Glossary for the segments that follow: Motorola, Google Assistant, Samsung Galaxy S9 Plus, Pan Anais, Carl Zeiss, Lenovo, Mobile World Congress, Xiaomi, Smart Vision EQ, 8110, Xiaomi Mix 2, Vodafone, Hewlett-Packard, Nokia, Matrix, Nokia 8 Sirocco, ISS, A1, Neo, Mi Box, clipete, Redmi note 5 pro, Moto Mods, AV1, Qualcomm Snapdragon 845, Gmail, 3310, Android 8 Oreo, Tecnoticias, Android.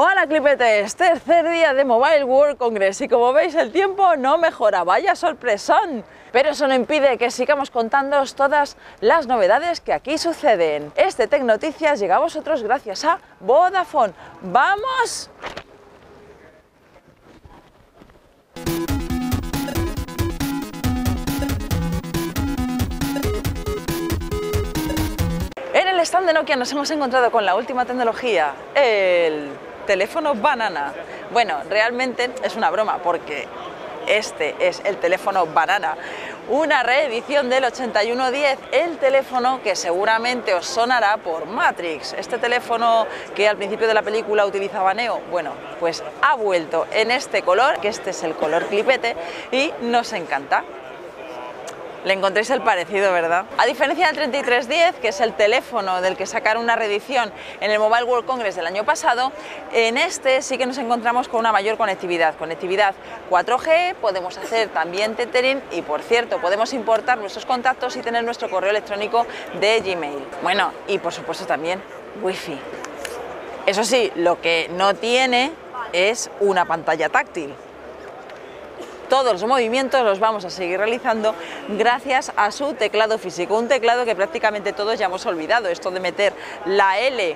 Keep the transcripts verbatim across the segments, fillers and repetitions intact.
Hola clipetes, tercer día de Mobile World Congress y como veis el tiempo no mejora, vaya sorpresón. Pero eso no impide que sigamos contándoos todas las novedades que aquí suceden. Este Tecnoticias llega a vosotros gracias a Vodafone. ¡Vamos! En el stand de Nokia nos hemos encontrado con la última tecnología, el teléfono banana. Bueno, realmente es una broma porque este es el teléfono banana, una reedición del ochenta y uno diez, el teléfono que seguramente os sonará por Matrix. Este teléfono que al principio de la película utilizaba Neo, bueno, pues ha vuelto en este color, que este es el color clipete y nos encanta. Le encontréis el parecido, ¿verdad? A diferencia del treinta y tres diez, que es el teléfono del que sacaron una reedición en el Mobile World Congress del año pasado, en este sí que nos encontramos con una mayor conectividad. Conectividad cuatro G, podemos hacer también tethering y, por cierto, podemos importar nuestros contactos y tener nuestro correo electrónico de Gmail. Bueno, y por supuesto también Wi-Fi. Eso sí, lo que no tiene es una pantalla táctil. Todos los movimientos los vamos a seguir realizando gracias a su teclado físico, un teclado que prácticamente todos ya hemos olvidado. Esto de meter la L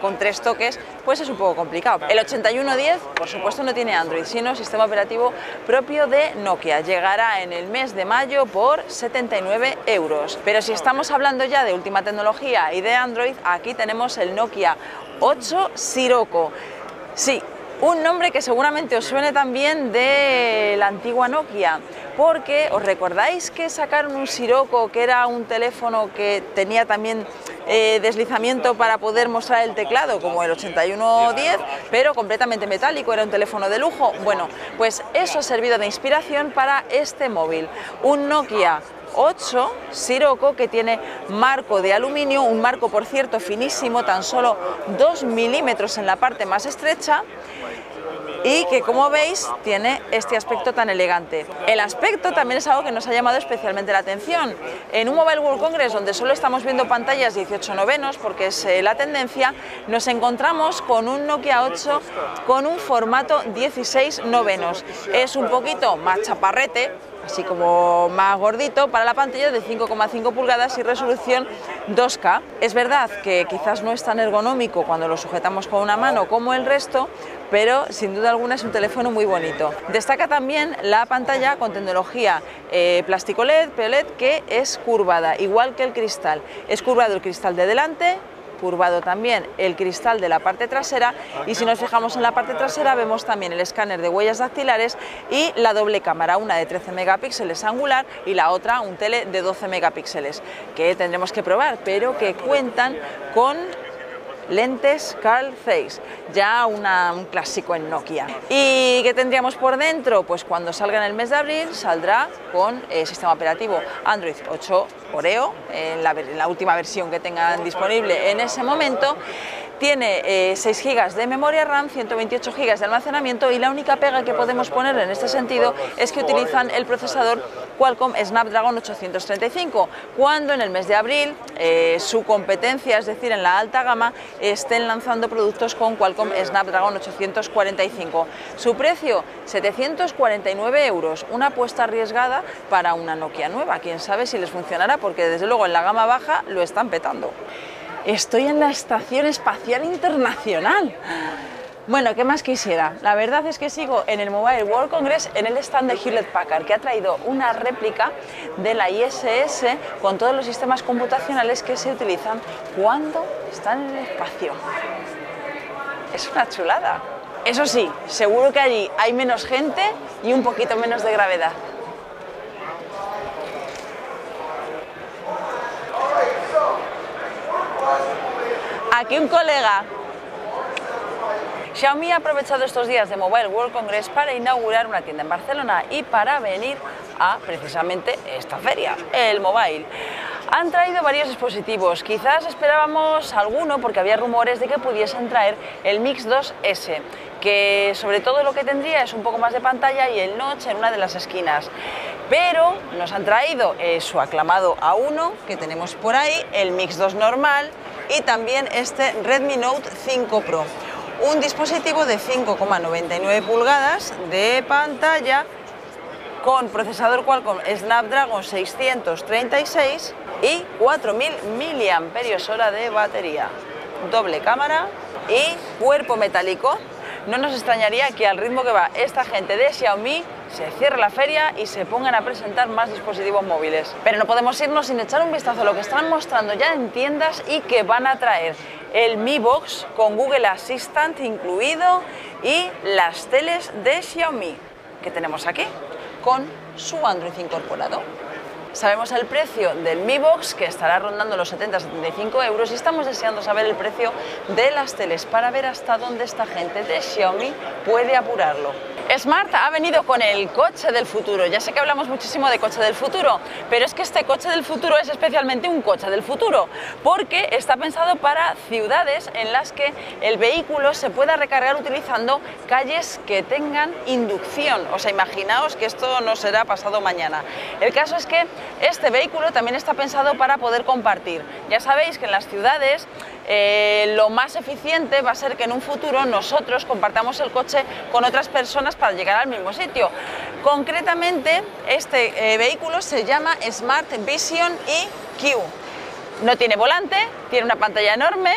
con tres toques, pues es un poco complicado. El ochenta y uno diez, por supuesto, no tiene Android, sino sistema operativo propio de Nokia. Llegará en el mes de mayo por setenta y nueve euros. Pero si estamos hablando ya de última tecnología y de Android, aquí tenemos el Nokia ocho Sirocco. Sí. Un nombre que seguramente os suene también de la antigua Nokia, porque os recordáis que sacaron un Sirocco, que era un teléfono que tenía también eh, deslizamiento para poder mostrar el teclado, como el ochenta y uno diez, pero completamente metálico, era un teléfono de lujo. Bueno, pues eso ha servido de inspiración para este móvil, un Nokia ocho Sirocco que tiene marco de aluminio, un marco por cierto finísimo, tan solo dos milímetros en la parte más estrecha, y que como veis tiene este aspecto tan elegante. El aspecto también es algo que nos ha llamado especialmente la atención. En un Mobile World Congress donde solo estamos viendo pantallas dieciocho novenos, porque es eh, la tendencia, nos encontramos con un Nokia ocho con un formato dieciséis novenos. Es un poquito más chaparrete, así como más gordito, para la pantalla de cinco coma cinco pulgadas y resolución dos K. Es verdad que quizás no es tan ergonómico cuando lo sujetamos con una mano como el resto, pero sin duda alguna es un teléfono muy bonito. Destaca también la pantalla con tecnología eh, plástico L E D, P O L E D, que es curvada, igual que el cristal. Es curvado el cristal de delante, curvado también el cristal de la parte trasera, y si nos fijamos en la parte trasera vemos también el escáner de huellas dactilares y la doble cámara, una de trece megapíxeles angular y la otra un tele de doce megapíxeles, que tendremos que probar, pero que cuentan con lentes Carl Zeiss, ya una, un clásico en Nokia. ¿Y qué tendríamos por dentro? Pues cuando salga en el mes de abril saldrá con eh, sistema operativo Android ocho Oreo, en la, en la última versión que tengan disponible en ese momento. Tiene eh, seis gigas de memoria RAM, ciento veintiocho gigas de almacenamiento, y la única pega que podemos poner en este sentido es que utilizan el procesador Qualcomm Snapdragon ochocientos treinta y cinco, cuando en el mes de abril eh, su competencia, es decir, en la alta gama, estén lanzando productos con Qualcomm Snapdragon ochocientos cuarenta y cinco. Su precio, setecientos cuarenta y nueve euros, una apuesta arriesgada para una Nokia nueva. Quién sabe si les funcionará, porque desde luego en la gama baja lo están petando. Estoy en la Estación Espacial Internacional. Bueno, ¿qué más quisiera? La verdad es que sigo en el Mobile World Congress en el stand de Hewlett-Packard, que ha traído una réplica de la I S S con todos los sistemas computacionales que se utilizan cuando están en el espacio. Es una chulada. Eso sí, seguro que allí hay menos gente y un poquito menos de gravedad. Aquí un colega. Xiaomi ha aprovechado estos días de Mobile World Congress para inaugurar una tienda en Barcelona y para venir a precisamente esta feria, el Mobile. Han traído varios dispositivos, quizás esperábamos alguno porque había rumores de que pudiesen traer el Mix dos ese, que sobre todo lo que tendría es un poco más de pantalla y el notch en una de las esquinas. Pero nos han traído eh, su aclamado A uno, que tenemos por ahí, el Mix dos normal, y también este Redmi note cinco pro. un dispositivo de cinco coma noventa y nueve pulgadas de pantalla con procesador Qualcomm Snapdragon seiscientos treinta y seis y cuatro mil miliamperios hora de batería, doble cámara y cuerpo metálico. No nos extrañaría que al ritmo que va esta gente de Xiaomi se cierre la feria y se pongan a presentar más dispositivos móviles. Pero no podemos irnos sin echar un vistazo a lo que están mostrando ya en tiendas y que van a traer: el Mi Box con Google Assistant incluido y las teles de Xiaomi que tenemos aquí con su Android incorporado. Sabemos el precio del Mi Box, que estará rondando los setenta a setenta y cinco euros, y estamos deseando saber el precio de las teles para ver hasta dónde esta gente de Xiaomi puede apurarlo. Smart ha venido con el coche del futuro. Ya sé que hablamos muchísimo de coche del futuro, pero es que este coche del futuro es especialmente un coche del futuro, porque está pensado para ciudades en las que el vehículo se pueda recargar utilizando calles que tengan inducción. O sea, imaginaos que esto no será pasado mañana. El caso es que este vehículo también está pensado para poder compartir. Ya sabéis que en las ciudades eh, lo más eficiente va a ser que en un futuro nosotros compartamos el coche con otras personas para llegar al mismo sitio. Concretamente, este eh, vehículo se llama Smart Vision E Q. No tiene volante, tiene una pantalla enorme,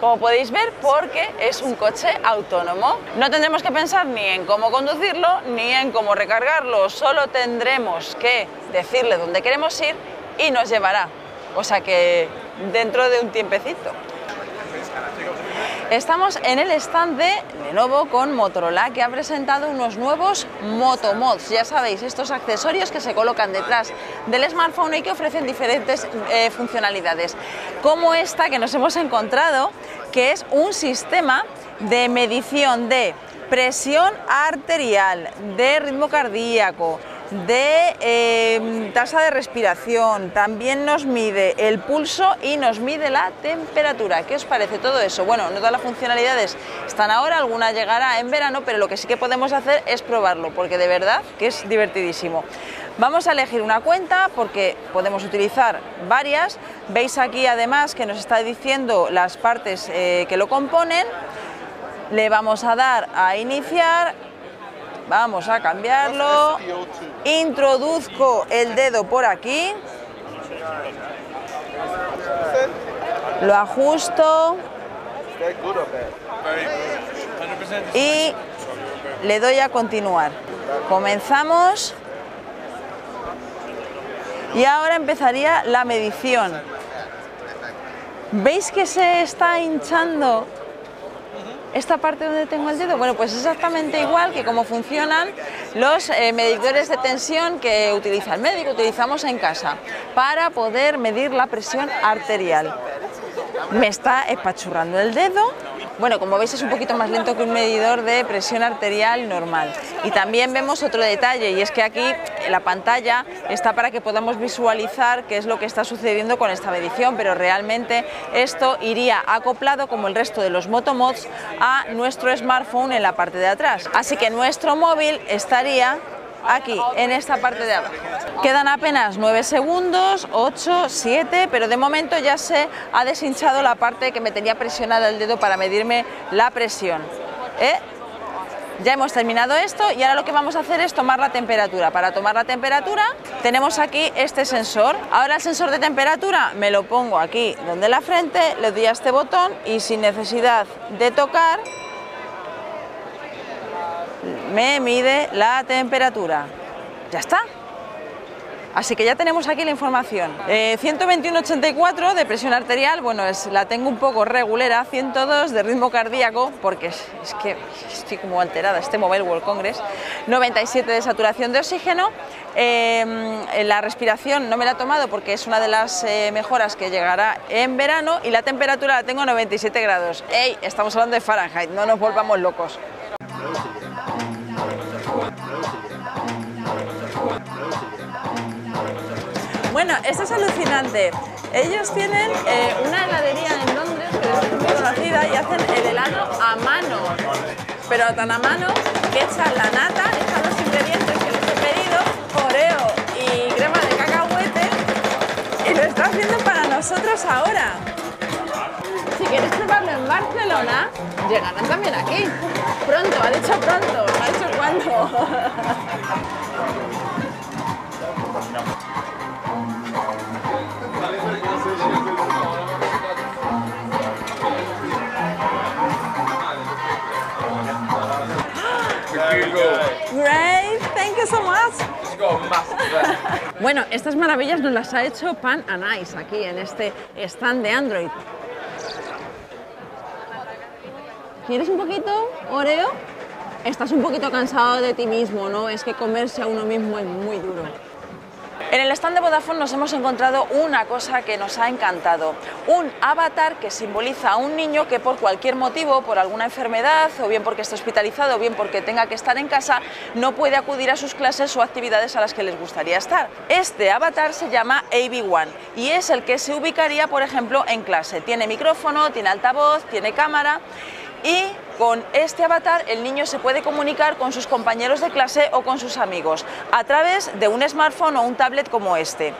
como podéis ver, porque es un coche autónomo. No tendremos que pensar ni en cómo conducirlo ni en cómo recargarlo, solo tendremos que decirle dónde queremos ir y nos llevará, o sea que dentro de un tiempecito. Estamos en el stand de Lenovo con Motorola, que ha presentado unos nuevos Moto Mods. Ya sabéis, estos accesorios que se colocan detrás del smartphone y que ofrecen diferentes eh, funcionalidades, como esta que nos hemos encontrado, que es un sistema de medición de presión arterial, de ritmo cardíaco, de eh, tasa de respiración. También nos mide el pulso y nos mide la temperatura. ¿Qué os parece todo eso? Bueno, no todas las funcionalidades están ahora, alguna llegará en verano, pero lo que sí que podemos hacer es probarlo, porque de verdad que es divertidísimo. Vamos a elegir una cuenta porque podemos utilizar varias. Veis aquí además que nos está diciendo las partes eh, que lo componen. Le vamos a dar a iniciar. Vamos a cambiarlo. Introduzco el dedo por aquí. Lo ajusto. Y le doy a continuar. Comenzamos. Y ahora empezaría la medición. ¿Veis que se está hinchando esta parte donde tengo el dedo? Bueno, pues exactamente igual que como funcionan los eh, medidores de tensión que utiliza el médico, utilizamos en casa para poder medir la presión arterial. Me está espachurrando el dedo. Bueno, como veis es un poquito más lento que un medidor de presión arterial normal. Y también vemos otro detalle, y es que aquí la pantalla está para que podamos visualizar qué es lo que está sucediendo con esta medición, pero realmente esto iría acoplado, como el resto de los Moto Mods, a nuestro smartphone en la parte de atrás. Así que nuestro móvil estaría aquí, en esta parte de abajo. Quedan apenas nueve segundos, ocho, siete, pero de momento ya se ha deshinchado la parte que me tenía presionada el dedo para medirme la presión. ¿Eh? Ya hemos terminado esto y ahora lo que vamos a hacer es tomar la temperatura. Para tomar la temperatura tenemos aquí este sensor. Ahora el sensor de temperatura me lo pongo aquí donde la frente, le doy a este botón y sin necesidad de tocar me mide la temperatura. Ya está. Así que ya tenemos aquí la información. Eh, ciento veintiuno ochenta y cuatro de presión arterial, bueno, es, la tengo un poco regulera, ciento dos de ritmo cardíaco, porque es, es que estoy como alterada, este Mobile World Congress, noventa y siete de saturación de oxígeno, eh, la respiración no me la he tomado porque es una de las eh, mejoras que llegará en verano, y la temperatura la tengo noventa y siete grados. ¡Ey! Estamos hablando de Fahrenheit, no nos volvamos locos. Bueno, esto es alucinante. Ellos tienen eh, una heladería en Londres que es muy conocida y hacen el helado a mano, pero tan a mano que echan la nata, echan los ingredientes que les he pedido, Oreo y crema de cacahuete, y lo está haciendo para nosotros ahora. Así que quieres probarlo en Barcelona, llegarán también aquí. Pronto, ha dicho pronto, no ha dicho cuándo. Great, thank you so much. Bueno, estas maravillas nos las ha hecho Pan Anais aquí en este stand de Android. ¿Quieres un poquito, Oreo? Estás un poquito cansado de ti mismo, ¿no? Es que comerse a uno mismo es muy duro. En el stand de Vodafone nos hemos encontrado una cosa que nos ha encantado, un avatar que simboliza a un niño que por cualquier motivo, por alguna enfermedad, o bien porque esté hospitalizado, o bien porque tenga que estar en casa, no puede acudir a sus clases o actividades a las que les gustaría estar. Este avatar se llama A V uno y es el que se ubicaría, por ejemplo, en clase. Tiene micrófono, tiene altavoz, tiene cámara y... con este avatar el niño se puede comunicar con sus compañeros de clase o con sus amigos a través de un smartphone o un tablet como este.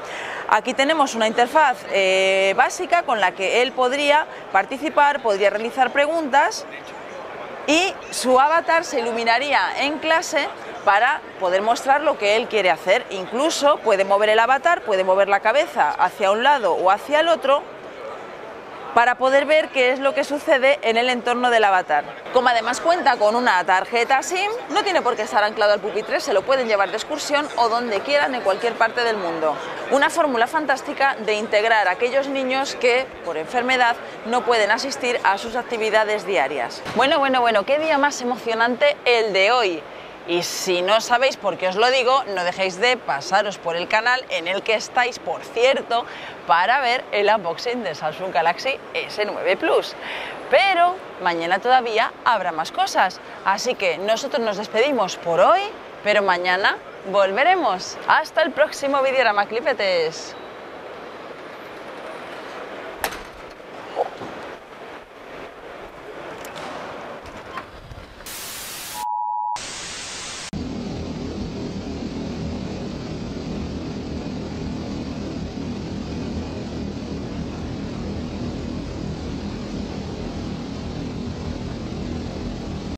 Aquí tenemos una interfaz eh, básica con la que él podría participar, podría realizar preguntas y su avatar se iluminaría en clase para poder mostrar lo que él quiere hacer. Incluso puede mover el avatar, puede mover la cabeza hacia un lado o hacia el otro, para poder ver qué es lo que sucede en el entorno del avatar. Como además cuenta con una tarjeta SIM, no tiene por qué estar anclado al pupitre, se lo pueden llevar de excursión o donde quieran en cualquier parte del mundo. Una fórmula fantástica de integrar a aquellos niños que, por enfermedad, no pueden asistir a sus actividades diarias. Bueno, bueno, bueno, qué día más emocionante el de hoy. Y si no sabéis por qué os lo digo, no dejéis de pasaros por el canal en el que estáis, por cierto, para ver el unboxing de Samsung Galaxy S nueve Plus. Pero mañana todavía habrá más cosas, así que nosotros nos despedimos por hoy, pero mañana volveremos. ¡Hasta el próximo videorama, clipetes!